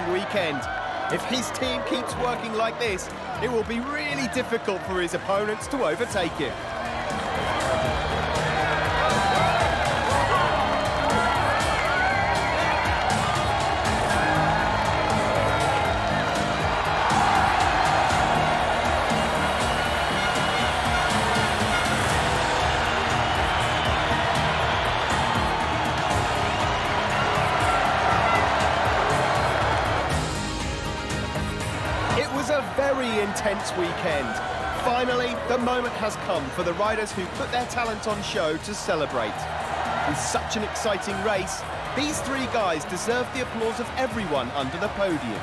opening weekend. If his team keeps working like this, it will be really difficult for his opponents to overtake him. A very intense weekend. Finally, the moment has come for the riders who put their talent on show to celebrate. With such an exciting race, these three guys deserve the applause of everyone under the podium.